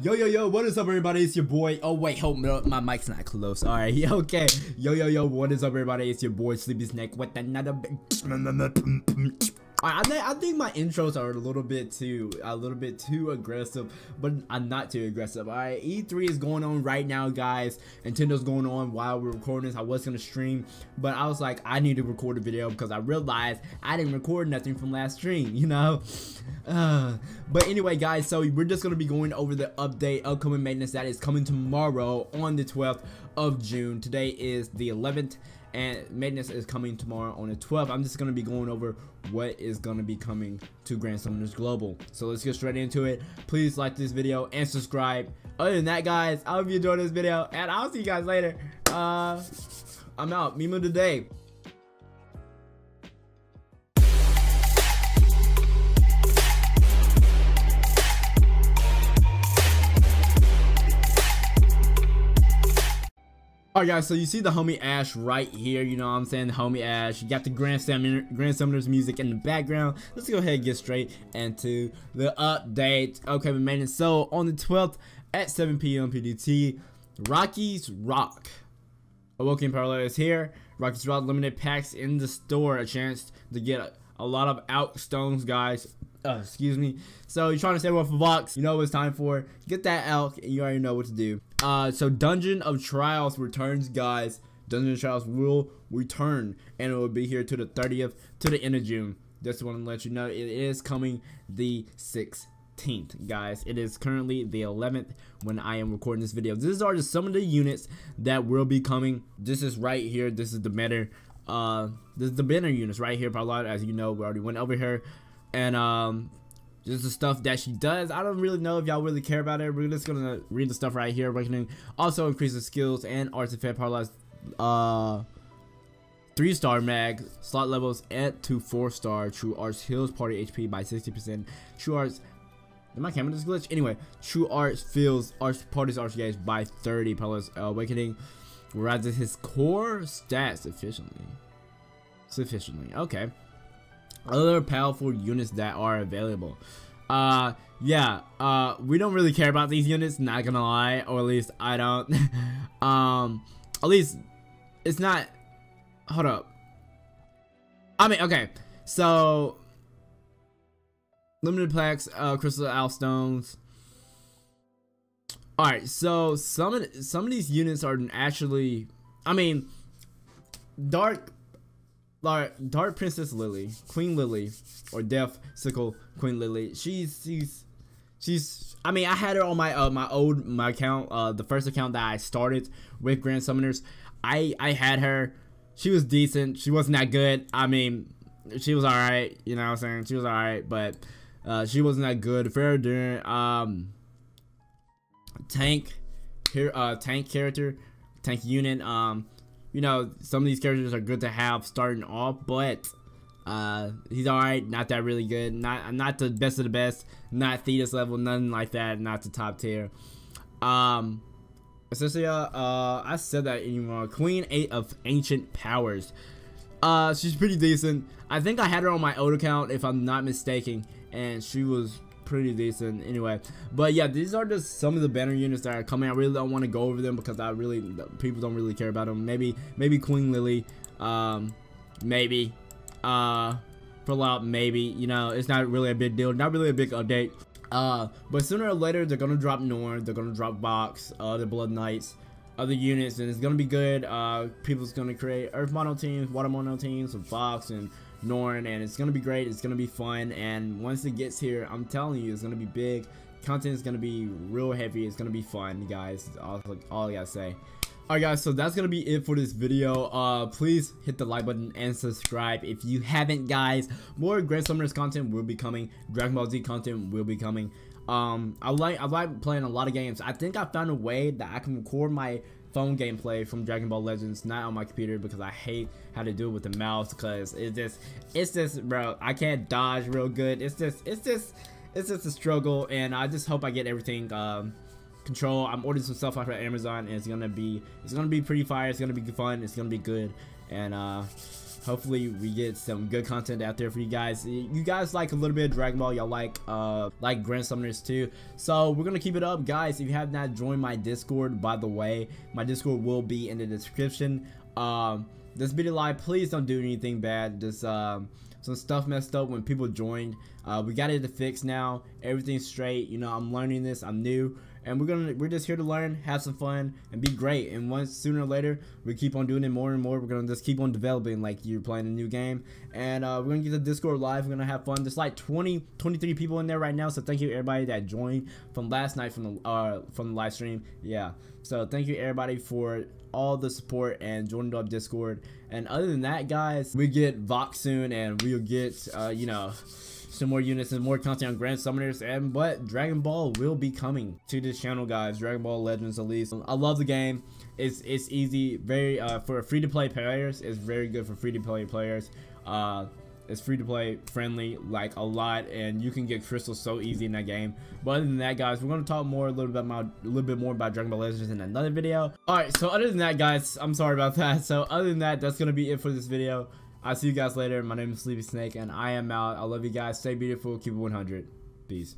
Yo, what is up, everybody? It's your boy. Oh, wait, hold up. My mic's not close. All right, okay. Yo, what is up, everybody? It's your boy, Sleepy Snake, with another big... I think my intros are a little bit too aggressive, but I'm not too aggressive. All right, E3 is going on right now, guys. Nintendo's going on while we're recording this. I was gonna stream, but I was like, I need to record a video because I realized I didn't record nothing from last stream, you know. But anyway, guys, so we're just gonna be going over the update, upcoming maintenance that is coming tomorrow on the 12th of June. Today is the 11th. And maintenance is coming tomorrow on the 12th. I'm just going to be going over what is going to be coming to Grand Summoners Global. So let's get straight into it. Please like this video and subscribe. Other than that, guys, I hope you enjoyed this video. And I'll see you guys later. I'm out. Meme of the day. Alright, guys, so you see the homie Ash right here, you know what I'm saying, the homie Ash. You got the Grand Summoners music in the background. Let's go ahead and get straight into the update. Okay, we made it. So, on the 12th at 7 p.m. PDT, Rocky's Rock. Awoke in Parallel is here. Rocky's Rock limited packs in the store. A chance to get a lot of out stones, guys. Excuse me. So you're trying to save off a Vox. You know what it's time for. Get that elk, and you already know what to do. So Dungeon of Trials returns, guys. Dungeon of Trials will return, and it will be here to the 30th, to the end of June. Just want to let you know it is coming the 16th, guys. It is currently the 11th when I am recording this video. These are just some of the units that will be coming. This is right here. This is the banner. This is the banner units right here. Probably, as you know, we already went over here. And just the stuff that she does. I don't really know if y'all really care about it. We're just gonna read the stuff right here. Reckoning also increases skills and artifact paralyzed 3-star mag slot levels at to 4-star. True Arts heals party HP by 60%. True Arts. Did my camera just glitch? Anyway, True Arts fills party's arts gauge by 30. Paralyzed Awakening rises his core stats efficiently. Sufficiently. Okay. Other powerful units that are available. We don't really care about these units, not gonna lie, or at least I don't. At least it's not. Hold up. I mean, okay, so limited plaques, crystal owlstones. All right, so some of these units are actually. I mean, Dark Princess Lily, Queen Lily, or Death Sickle Queen Lily. She's. I mean, I had her on my my account, the first account that I started with Grand Summoners. I had her. She was decent. She wasn't that good. I mean, she was all right. You know what I'm saying? She was all right, but she wasn't that good. Faradun, tank here, tank character, tank unit, You know, some of these characters are good to have starting off, but he's alright, not that really good. Not the best of the best, not Thetis level, nothing like that, not the top tier. Essentially, I said that anymore. Queen Ate of Ancient Powers. She's pretty decent. I think I had her on my old account, if I'm not mistaken, and she was pretty decent anyway. But yeah, these are just some of the banner units that are coming. I really don't want to go over them because people don't really care about them. Maybe Queen Lily, Fallout, maybe, you know, it's not really a big deal, not really a big update. But sooner or later they're gonna drop Norn, they're gonna drop Box, the Blood Knights, other units, and it's gonna be good. People's gonna create Earth Mono teams, Water Mono teams, and Vox and Norn, and it's gonna be great. It's gonna be fun, and once it gets here, I'm telling you, it's gonna be big. Content is gonna be real heavy. It's gonna be fun, guys. All I gotta say. All right, guys, so that's gonna be it for this video. Please hit the like button and subscribe if you haven't, guys. More Grand Summoners content will be coming. Dragon Ball Z content will be coming. I like playing a lot of games. I think I found a way that I can record my phone gameplay from Dragon Ball Legends, not on my computer, because I hate how to do it with the mouse, because it's just bro, I can't dodge real good. It's just a struggle, and I just hope I get everything control. I'm ordering some stuff off of Amazon, and it's gonna be pretty fire. It's gonna be fun. It's gonna be good, and hopefully we get some good content out there for you guys. You guys like a little bit of Dragon Ball, y'all like Grand Summoners too, so we're gonna keep it up, guys. If you have not joined my Discord, by the way, my Discord will be in the description. This video live, please don't do anything bad. Just some stuff messed up when people joined. We got it to fix now. Everything's straight. You know, I'm learning this. I'm new, and we're just here to learn, have some fun, and be great. And once sooner or later, we keep on doing it more and more. We're gonna just keep on developing, like you're playing a new game. And we're gonna get the Discord live. We're gonna have fun. There's like 23 people in there right now. So thank you everybody that joined from last night from the live stream. Yeah. So thank you everybody for all the support and joining up Discord. And other than that, guys, we get Vox soon, and we'll get you know, some more units and more content on Grand Summoners, and but Dragon Ball will be coming to this channel, guys. Dragon Ball Legends, at least. I love the game. It's easy, very for free-to-play players. It's very good for free-to-play players. It's free-to-play friendly, like a lot, and you can get crystals so easy in that game. But other than that, guys, we're gonna talk more a little bit more about Dragon Ball Legends in another video. All right, so other than that, guys, I'm sorry about that. So other than that, that's gonna be it for this video. I'll see you guys later. My name is Sleepy Snake, and I am out. I love you guys. Stay beautiful. Keep it 100. Peace.